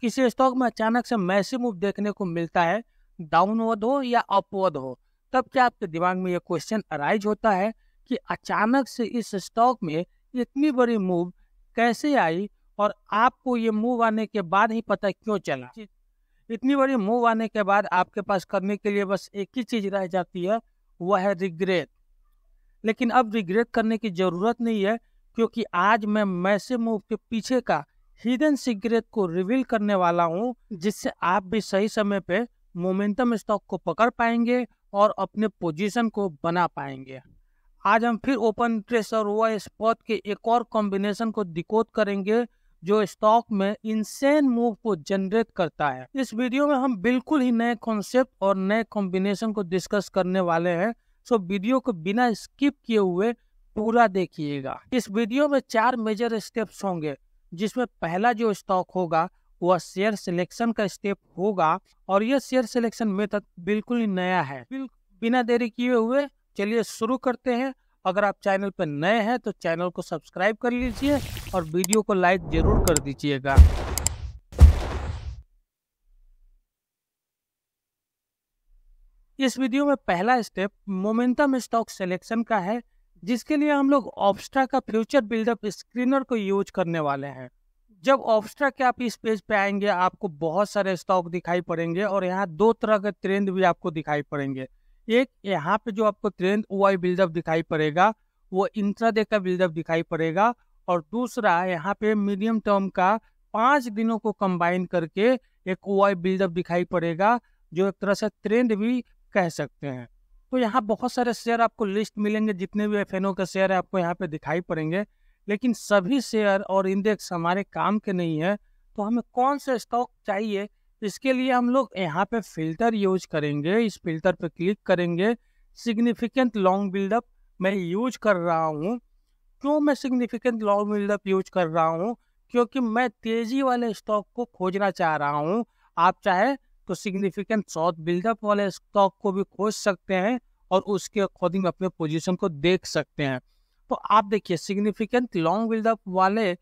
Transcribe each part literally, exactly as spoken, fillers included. किस स्टॉक में अचानक से मैसिव मूव देखने को मिलता है, डाउनवर्ड हो या अपवर्ड हो, तब क्या आपके दिमाग में ये क्वेश्चन अराइज होता है कि अचानक से इस स्टॉक में इतनी बड़ी मूव कैसे आई और आपको ये मूव आने के बाद ही पता क्यों चला। इतनी बड़ी मूव आने के बाद आपके पास करने के लिए बस एक ही चीज़ रह जाती है, वह है रिग्रेट। लेकिन अब रिग्रेट करने की ज़रूरत नहीं है, क्योंकि आज मैं मैसिव मूव के पीछे का हिडन सीक्रेट को रिवील करने वाला हूं, जिससे आप भी सही समय पे मोमेंटम स्टॉक को पकड़ पाएंगे और अपने पोजीशन को बना पाएंगे। आज हम फिर ओपन इंटरेस्ट और ओआईस्पॉट के एक और कॉम्बिनेशन को डिकोड करेंगे जो स्टॉक में इनसेन मूव को जनरेट करता है। इस वीडियो में हम बिल्कुल ही नए कॉन्सेप्ट और नए कॉम्बिनेशन को डिस्कस करने वाले हैं, सो वीडियो को बिना स्किप किए हुए पूरा देखिएगा। इस वीडियो में चार मेजर स्टेप्स होंगे, जिसमें पहला जो स्टॉक होगा वह शेयर सिलेक्शन का स्टेप होगा और यह शेयर सिलेक्शन मेथड बिल्कुल ही नया है। बिना देरी किए हुए चलिए शुरू करते हैं। अगर आप चैनल पर नए हैं तो चैनल को सब्सक्राइब कर लीजिए और वीडियो को लाइक जरूर कर दीजिएगा। इस वीडियो में पहला स्टेप मोमेंटम स्टॉक सिलेक्शन का है, जिसके लिए हम लोग ऑप्स्ट्रा का फ्यूचर बिल्डअप स्क्रीनर को यूज करने वाले हैं। जब ऑप्स्ट्रा के आप इस पेज पे आएंगे आपको बहुत सारे स्टॉक दिखाई पड़ेंगे और यहाँ दो तरह के ट्रेंड भी आपको दिखाई पड़ेंगे। एक यहाँ पे जो आपको ट्रेंड ओआई बिल्डअप दिखाई पड़ेगा वो इंट्राडे का बिल्डअप दिखाई पड़ेगा, और दूसरा यहाँ पे मीडियम टर्म का पाँच दिनों को कंबाइन करके एक ओआई बिल्डअप दिखाई पड़ेगा, जो एक तरह से ट्रेंड भी कह सकते हैं। तो यहाँ बहुत सारे शेयर आपको लिस्ट मिलेंगे, जितने भी एफएनओ के शेयर है आपको यहाँ पे दिखाई पड़ेंगे, लेकिन सभी शेयर और इंडेक्स हमारे काम के नहीं है। तो हमें कौन सा स्टॉक चाहिए, इसके लिए हम लोग यहाँ पे फिल्टर यूज करेंगे। इस फिल्टर पे क्लिक करेंगे। सिग्निफिकेंट लॉन्ग बिल्डअप मैं यूज कर रहा हूँ। क्यों मैं सिग्निफिकेंट लॉन्ग बिल्डअप यूज कर रहा हूँ? क्योंकि मैं तेजी वाले स्टॉक को खोजना चाह रहा हूँ। आप चाहे तो सिग्निफिकेंट शॉर्ट बिल्डअप वाले स्टॉक को भी खोज सकते हैं और उसके अकॉर्डिंग अपने पोजीशन को देख सकते हैं। तो आप देखिए, सिग्निफिकेंट लॉन्ग बिल्डअप वाले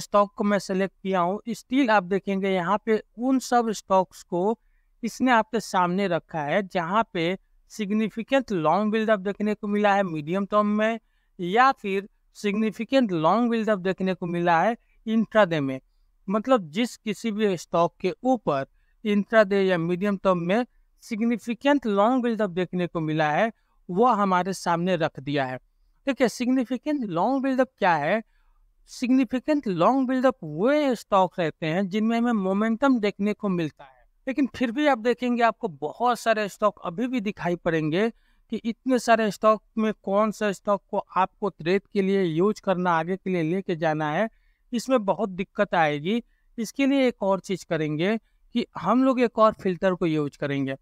स्टॉक को मैं सेलेक्ट किया हूँ। स्टिल आप देखेंगे यहाँ पे उन सब स्टॉक्स को इसने आपके सामने रखा है जहाँ पे सिग्निफिकेंट लॉन्ग बिल्डअप देखने को मिला है मीडियम टर्म में, या फिर सिग्निफिकेंट लॉन्ग बिल्डअप देखने को मिला है इंट्राडे में। मतलब जिस किसी भी स्टॉक के ऊपर इंट्राडे या मीडियम टर्म में सिग्निफिकेंट लॉन्ग बिल्डअप देखने को मिला है वह हमारे सामने रख दिया है। देखिए, सिग्निफिकेंट लॉन्ग बिल्डअप क्या है? सिग्निफिकेंट लॉन्ग बिल्डअप वे स्टॉक रहते हैं जिनमें हमें मोमेंटम देखने को मिलता है, लेकिन फिर भी आप देखेंगे आपको बहुत सारे स्टॉक अभी भी दिखाई पड़ेंगे कि इतने सारे स्टॉक में कौन सा स्टॉक को आपको ट्रेड के लिए यूज करना, आगे के लिए लेके जाना है, इसमें बहुत दिक्कत आएगी। इसके लिए एक और चीज़ करेंगे कि हम लोग एक और फिल्टर को यूज करेंगे।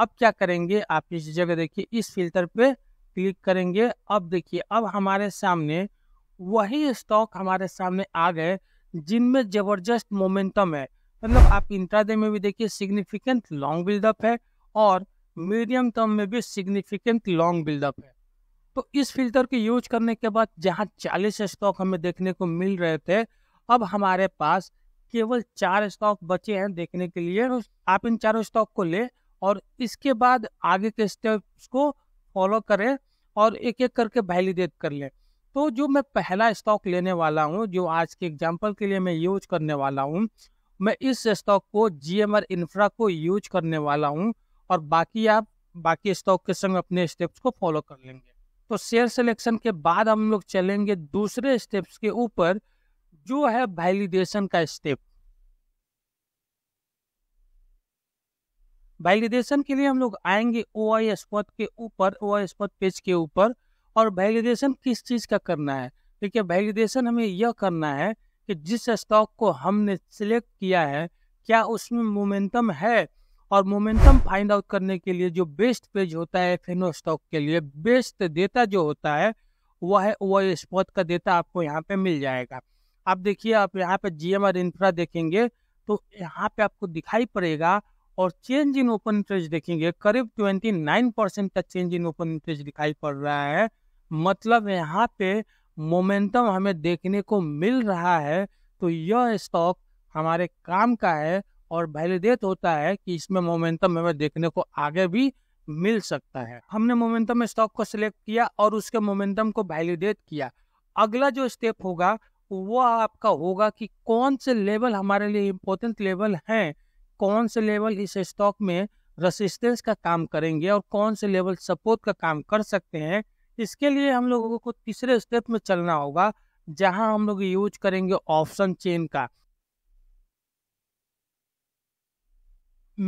अब क्या करेंगे, आप इस जगह देखिए, इस फिल्टर पे क्लिक करेंगे। अब देखिए, अब हमारे सामने वही स्टॉक हमारे सामने आ गए जिनमें जबरदस्त मोमेंटम है। मतलब आप इंट्राडे में भी देखिए सिग्निफिकेंट लॉन्ग बिल्डअप है और मीडियम टर्म में भी सिग्निफिकेंट लॉन्ग बिल्डअप है। तो इस फिल्टर को यूज करने के बाद जहाँ चालीस स्टॉक हमें देखने को मिल रहे थे, अब हमारे पास केवल चार स्टॉक बचे हैं देखने के लिए। आप इन चारों स्टॉक को ले और इसके बाद आगे के स्टेप्स को फॉलो करें और एक एक करके वैलिडेट कर लें। तो जो मैं पहला स्टॉक लेने वाला हूं, जो आज के एग्जांपल के लिए मैं यूज करने वाला हूं, मैं इस स्टॉक को जीएमआर इंफ्रा को यूज करने वाला हूं, और बाकी आप बाकी स्टॉक के संग अपने स्टेप्स को फॉलो कर लेंगे। तो शेयर सिलेक्शन के बाद हम लोग चलेंगे दूसरे स्टेप्स के ऊपर, जो है वैलिडेशन का स्टेप। वैलिडेशन के लिए हम लोग आएंगे ओआईएसपॉट के ऊपर, ओआईएसपॉट पेज के ऊपर। और वैलिडेशन किस चीज का करना है? देखिए, वैलिडेशन हमें यह करना है कि जिस स्टॉक को हमने सिलेक्ट किया है क्या उसमें मोमेंटम है, और मोमेंटम फाइंड आउट करने के लिए जो बेस्ट पेज होता है एफएनओ स्टॉक के लिए, बेस्ट डेटा जो होता है वह है ओआईएसपॉट का डेटा। आपको यहाँ पे मिल जाएगा। आप देखिए, आप यहाँ पे जीएमआर इंफ्रा देखेंगे तो यहाँ पे आपको दिखाई पड़ेगा, और चेंज इन ओपन इंटरेस्ट देखेंगे करीब उनतीस परसेंट का चेंज इन ओपन इंटरेस्ट दिखाई पड़ रहा है। मतलब यहाँ पे मोमेंटम हमें देखने को मिल रहा है। तो यह स्टॉक हमारे काम का है और वैलिडेट होता है कि इसमें मोमेंटम हमें देखने को आगे भी मिल सकता है। हमने मोमेंटम स्टॉक को सिलेक्ट किया और उसके मोमेंटम को वैलिडेट किया। अगला जो स्टेप होगा वो आपका होगा कि कौन से लेवल हमारे लिए इम्पोर्टेंट लेवल हैं, कौन से लेवल इस स्टॉक में रेसिस्टेंस का काम करेंगे और कौन से लेवल सपोर्ट का काम कर सकते हैं। इसके लिए हम लोगों को तीसरे स्टेप में चलना होगा जहां हम लोग यूज करेंगे ऑप्शन चेन का।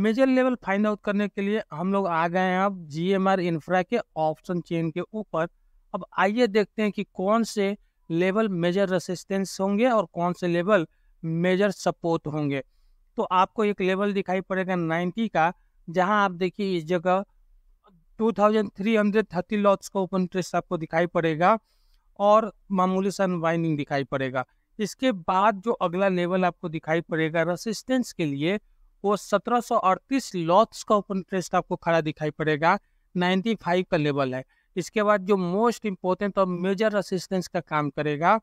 मेजर लेवल फाइंड आउट करने के लिए हम लोग आ गए हैं अब जीएमआर इंफ्रा के ऑप्शन चेन के ऊपर। अब आइए देखते हैं कि कौन से लेवल मेजर रेसिस्टेंस होंगे और कौन से लेवल मेजर सपोर्ट होंगे। तो आपको एक लेवल दिखाई पड़ेगा नाइन्टी का, जहां आप देखिए इस जगह दो हज़ार तीन सौ तीस लॉट्स का ओपन इंटरेस्ट आपको दिखाई पड़ेगा और मामूली सा अनवाइंडिंग दिखाई पड़ेगा। इसके बाद जो अगला लेवल आपको दिखाई पड़ेगा रेसिस्टेंस के लिए वो सत्रह सौ अड़तीस लॉट्स का ओपन इंटरेस्ट आपको खड़ा दिखाई पड़ेगा, पचानवे का लेवल है। इसके बाद जो मोस्ट इम्पोर्टेंट और मेजर रेसिस्टेंस का काम करेगा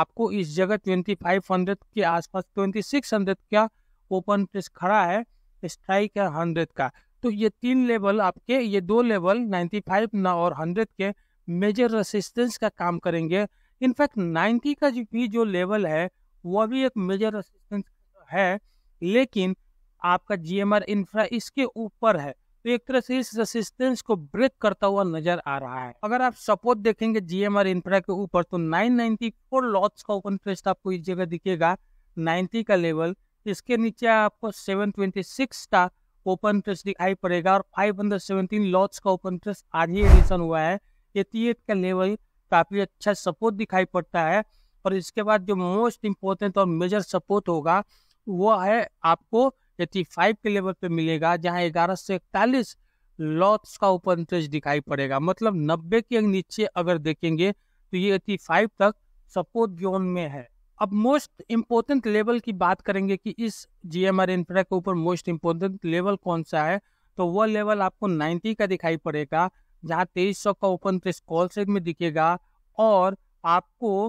आपको इस जगह पच्चीस सौ के आसपास छब्बीस सौ का ओपन इंटरेस्ट खड़ा है, स्ट्राइक है हंड्रेड का। तो ये तीन लेवल आपके, ये दो लेवल पचानवे ना और हंड्रेड के मेजर रेसिस्टेंस का काम करेंगे। इनफैक्ट नब्बे का जो भी जो लेवल है वो भी एक मेजर रेसिस्टेंस है, लेकिन आपका जीएमआर इंफ्रा इसके ऊपर है तो एक तरह से इस रेसिस्टेंस को ब्रेक करता हुआ नजर आ रहा है। अगर आप सपोर्ट देखेंगे जीएमआर इंफ्रा के ऊपर तो नौ सौ चौरानवे लॉट्स का ओपन इंटरेस्ट आपको इस जगह दिखेगा, नब्बे का लेवल। इसके नीचे आपको सात सौ छब्बीस का ओपन इंटरेस्ट दिखाई पड़ेगा और पाँच सौ सत्रह लॉट्स का ओपन इंटरेस्ट आज ही एडिशन हुआ है। अठासी का लेवल काफी अच्छा सपोर्ट दिखाई पड़ता है। और इसके बाद जो मोस्ट इम्पोर्टेंट और मेजर सपोर्ट होगा वो है आपको पचासी के लेवल पे मिलेगा, जहां ग्यारह से इकतालीस लॉट्स का ओपन इंटरेस्ट दिखाई पड़ेगा। मतलब नब्बे के नीचे अगर देखेंगे तो ये पचासी तक सपोर्ट जोन में है। अब मोस्ट इम्पोर्टेंट लेवल की बात करेंगे कि इस जीएमआर इंफ्रा के ऊपर मोस्ट इम्पोर्टेंट लेवल कौन सा है, तो वह लेवल आपको नब्बे का दिखाई पड़ेगा, जहां तेईस सौ का ओपन इंटरेस्ट कॉल साइड में दिखेगा और आपको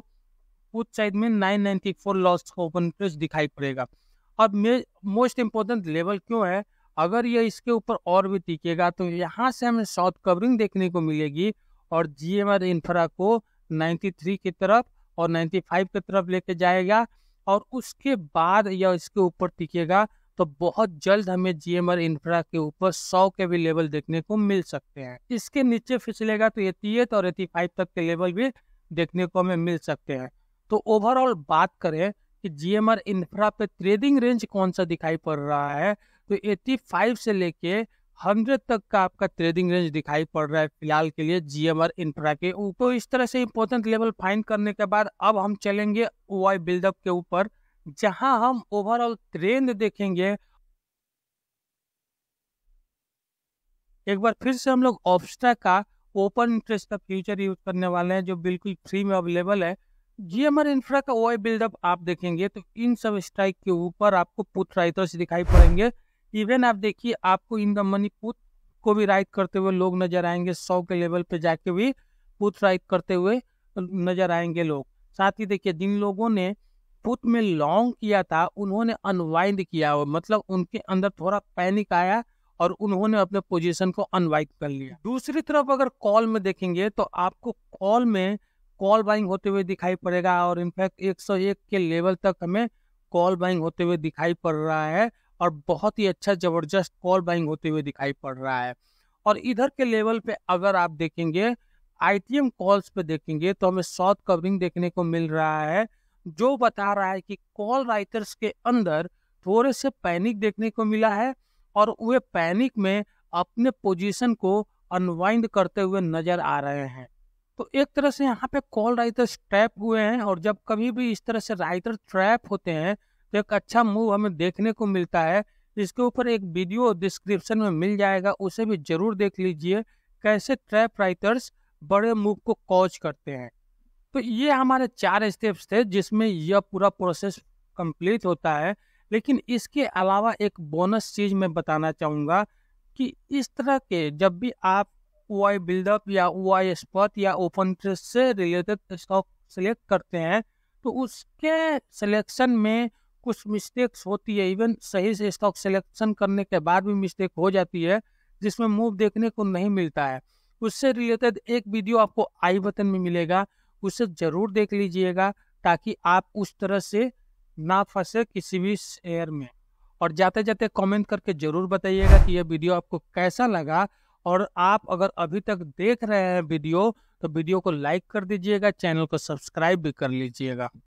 पुट साइड में नौ सौ चौरानवे लॉट्स का ओपन इंटरेस्ट दिखाई पड़ेगा। अब मोस्ट इम्पोर्टेंट लेवल क्यों है, अगर ये इसके ऊपर और भी टिकेगा तो यहाँ से हमें शॉर्ट कवरिंग देखने को मिलेगी और जीएमआर इंफ्रा को तिरानवे की तरफ और पचानवे की तरफ लेके जाएगा और उसके बाद यह इसके ऊपर टिकेगा तो बहुत जल्द हमें जीएमआर इंफ्रा के ऊपर सौ के भी लेवल देखने को मिल सकते हैं। इसके नीचे फिसलेगा तो अठासी और पचासी तक के लेवल भी देखने को हमें मिल सकते हैं। तो ओवरऑल बात करें कि जीएमआर इंफ्रा पे ट्रेडिंग रेंज कौन सा दिखाई पड़ रहा है तो पचासी से लेके सौ तक का आपका ट्रेडिंग रेंज दिखाई पड़ रहा है फिलहाल के लिए जीएमआर इंफ्रा के ऊपर। तो इस तरह से इम्पोर्टेंट लेवल फाइंड करने के बाद अब हम चलेंगे ओआई बिल्डअप के ऊपर, जहां हम ओवरऑल ट्रेंड देखेंगे। एक बार फिर से हम लोग ऑप्स्ट्रा का ओपन इंटरेस्ट का फ्यूचर यूज करने वाले हैं जो बिल्कुल फ्री में अवेलेबल है। जीएमआर इंफ्रा का ओआई बिल्डअप आप देखेंगे तो इन सब स्ट्राइक के ऊपर आपको पुट राइटर्स दिखाई पड़ेंगे। इवन आप देखिए आपको इन द मनी पुट को भी राइट करते हुए लोग नजर आएंगे, सौ के लेवल पे जाके भी पुट राइट करते हुए नजर आएंगे लोग। साथ ही देखिए जिन लोगों ने पुट में लॉन्ग किया था उन्होंने अनवाइंड किया हो, मतलब उनके अंदर थोड़ा पैनिक आया और उन्होंने अपने पोजीशन को अनवाइंड कर लिया। दूसरी तरफ अगर कॉल में देखेंगे तो आपको कॉल में कॉल बाइंग होते हुए दिखाई पड़ेगा और इनफैक्ट एक सौ एक के लेवल तक हमें कॉल बाइंग होते हुए दिखाई पड़ रहा है और बहुत ही अच्छा जबरदस्त कॉल बाइंग होते हुए दिखाई पड़ रहा है। और इधर के लेवल पे अगर आप देखेंगे आईटीएम कॉल्स पे देखेंगे तो हमें शॉर्ट कवरिंग देखने को मिल रहा है, जो बता रहा है कि कॉल राइटर्स के अंदर थोड़े से पैनिक देखने को मिला है और वे पैनिक में अपने पोजीशन को अनवाइंड करते हुए नजर आ रहे हैं। तो एक तरह से यहाँ पे कॉल राइटर्स ट्रैप हुए हैं और जब कभी भी इस तरह से राइटर ट्रैप होते हैं तो एक अच्छा मूव हमें देखने को मिलता है। इसके ऊपर एक वीडियो डिस्क्रिप्शन में मिल जाएगा, उसे भी जरूर देख लीजिए कैसे ट्रैप राइटर्स बड़े मूव को कॉज करते हैं। तो ये हमारे चार स्टेप्स थे जिसमें यह पूरा प्रोसेस कंप्लीट होता है। लेकिन इसके अलावा एक बोनस चीज मैं बताना चाहूँगा कि इस तरह के जब भी आप ओआई बिल्डअप या ओआई स्पॉट या ओपन इंटरेस्ट से रिलेटेड स्टॉक सेलेक्ट करते हैं तो उसके सिलेक्शन में कुछ मिस्टेक्स होती है, इवन सही से स्टॉक सिलेक्शन करने के बाद भी मिस्टेक हो जाती है जिसमें मूव देखने को नहीं मिलता है। उससे रिलेटेड एक वीडियो आपको आई बटन में मिलेगा, उसे जरूर देख लीजिएगा ताकि आप उस तरह से ना फंसे किसी भी शेयर में। और जाते जाते कमेंट करके जरूर बताइएगा कि यह वीडियो आपको कैसा लगा, और आप अगर अभी तक देख रहे हैं वीडियो तो वीडियो को लाइक कर दीजिएगा, चैनल को सब्सक्राइब भी कर लीजिएगा।